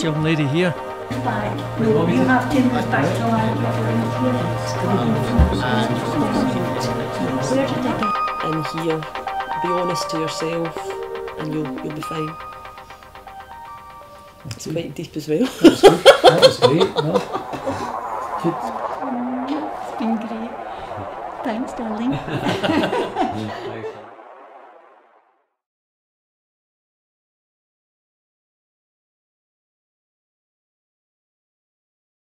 this young lady here. You have to move back to our own appearance. In here, be honest to yourself and you'll be fine. It's quite deep as well. That was great.